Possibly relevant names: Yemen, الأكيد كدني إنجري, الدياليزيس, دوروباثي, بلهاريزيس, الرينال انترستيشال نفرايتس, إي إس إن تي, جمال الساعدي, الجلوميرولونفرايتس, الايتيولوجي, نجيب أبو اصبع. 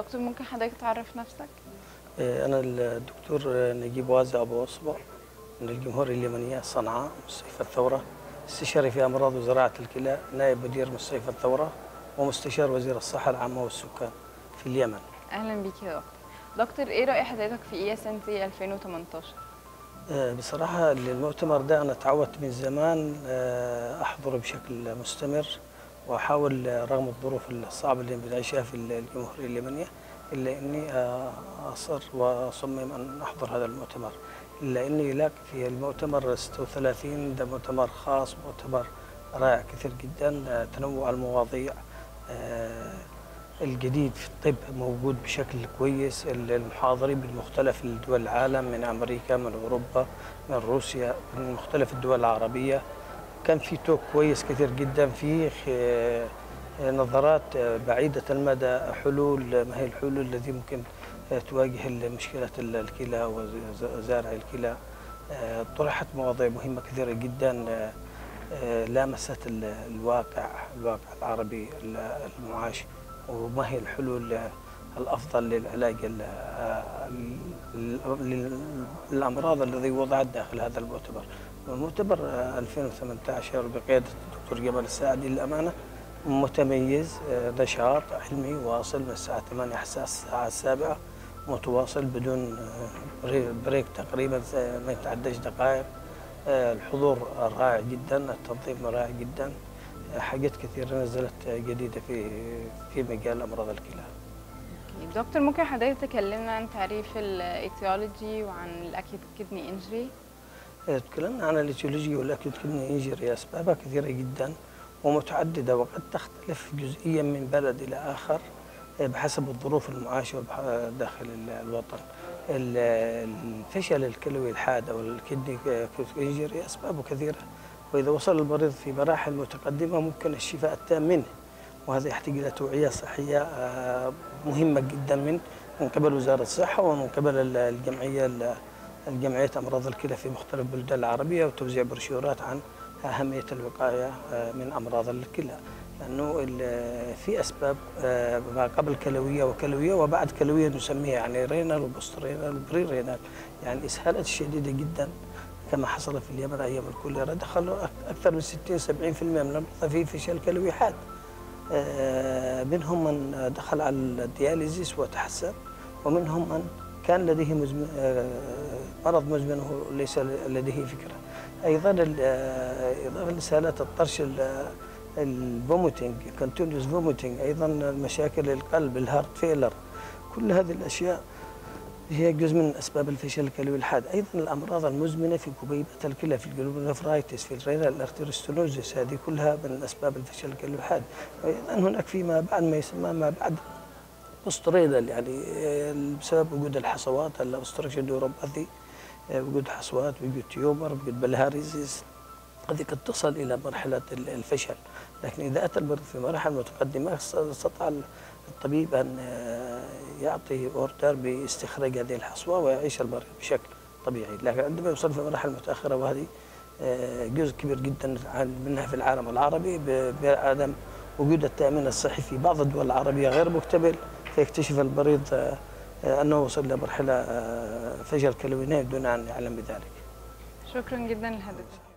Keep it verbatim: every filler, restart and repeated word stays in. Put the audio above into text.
دكتور ممكن حضرتك تعرف نفسك؟ أنا الدكتور نجيب أبو اصبع من الجمهورية اليمنية صنعاء، مستشفى الثورة، استشاري في أمراض وزراعة الكلى، نائب مدير مستشفى الثورة، ومستشار وزير الصحة العامة والسكان في اليمن. أهلا بيك يا دكتور. دكتور إيه رأي حضرتك في إي إس إن تي ألفين وتمنتاشر؟ بصراحة المؤتمر ده أنا تعودت من زمان أحضره بشكل مستمر وأحاول رغم الظروف الصعبة اللي بنعيشها في الجمهورية اليمنية إلا إني أصر وأصمم أن أحضر هذا المؤتمر، إلا إني لك في المؤتمر ستة وثلاثين ده مؤتمر خاص، مؤتمر رائع كثير جدا، تنوع المواضيع، الجديد في الطب موجود بشكل كويس، المحاضرين من مختلف دول العالم، من أمريكا، من أوروبا، من روسيا، من مختلف الدول العربية، كان في توك كويس كثير جدا، فيه نظرات بعيدة المدى، حلول، ما هي الحلول التي ممكن تواجه مشكلة الكلى وزارع الكلى، طرحت مواضيع مهمة كثيرة جدا لامست الواقع الواقع العربي المعاش، وما هي الحلول الأفضل للعلاج للأمراض الذي وضعت داخل هذا المؤتمر. والمؤتمر ألفين وتمنتاشر بقيادة الدكتور جمال الساعدي للأمانة متميز، نشاط علمي واصل من الساعة ثمانية حتى الساعة السابعة متواصل بدون بريك تقريبا، ما يتعداش دقائق. الحضور رائع جدا، التنظيم رائع جدا، حاجات كثيرة نزلت جديدة في في مجال أمراض الكلى. دكتور ممكن حضرتك تكلمنا عن تعريف الايتيولوجي وعن الأكيد كدني إنجري؟ تكلمنا عن الايتيولوجي والأكيد كدني إنجري، أسبابها كثيرة جدا ومتعددة، وقد تختلف جزئيا من بلد إلى آخر بحسب الظروف المعاشة داخل الوطن. الفشل الكلوي الحاد أو الكدني إنجري أسبابه كثيرة، وإذا وصل المريض في مراحل متقدمة ممكن الشفاء التام منه، وهذا يحتاج إلى توعية صحية مهمة جدا من من قبل وزارة الصحة ومن قبل الجمعية الجمعية أمراض الكلى في مختلف البلدان العربية، وتوزيع بروشورات عن أهمية الوقاية من أمراض الكلى، لأنه في أسباب ما قبل كلوية وكلوية وبعد كلوية نسميها، يعني رينال وبوست رينال وبري رينال، يعني الإسهالات الشديدة جدا كما حصل في اليمن أيام الكوليرا، دخلوا أكثر من ستين سبعين بالمئة من المرضى في فشل كلوي حاد، منهم من دخل على الدياليزيس وتحسن، ومنهم من كان لديه مزمن مرض مزمن وليس لديه فكرة. أيضا إضافة لسهالات الطرش الفوميتنج كونتينيوس فوميتنج، أيضا مشاكل القلب الهارت فيلر، كل هذه الأشياء هي جزء من أسباب الفشل الكلوي الحاد. أيضا الأمراض المزمنة في كبيبة الكلى، في الجلوميرولونفرايتس، في الرينال انترستيشال نفرايتس، هذه كلها من أسباب الفشل الكلوي الحاد. أيضا هناك فيما بعد ما يسمى ما بعد بوست رينال، يعني بسبب وجود الحصوات، الأوبستراكشن دوروباثي، وجود حصوات، وجود تيومر، وجود بلهاريزيس، هذه قد تصل إلى مرحلة الفشل، لكن إذا أتى المريض في مراحل متقدمة استطاع الطبيب أن يعطي أوردر باستخراج هذه الحصوة ويعيش المريض بشكل طبيعي، لكن عندما يوصل في مراحل متأخرة، وهذه جزء كبير جدا منها في العالم العربي بعدم وجود التأمين الصحي في بعض الدول العربية غير مكتمل، فيكتشف المريض أنه وصل لمرحلة فشل كلوي دون أن يعلم بذلك. شكرا جدا لحضرتك.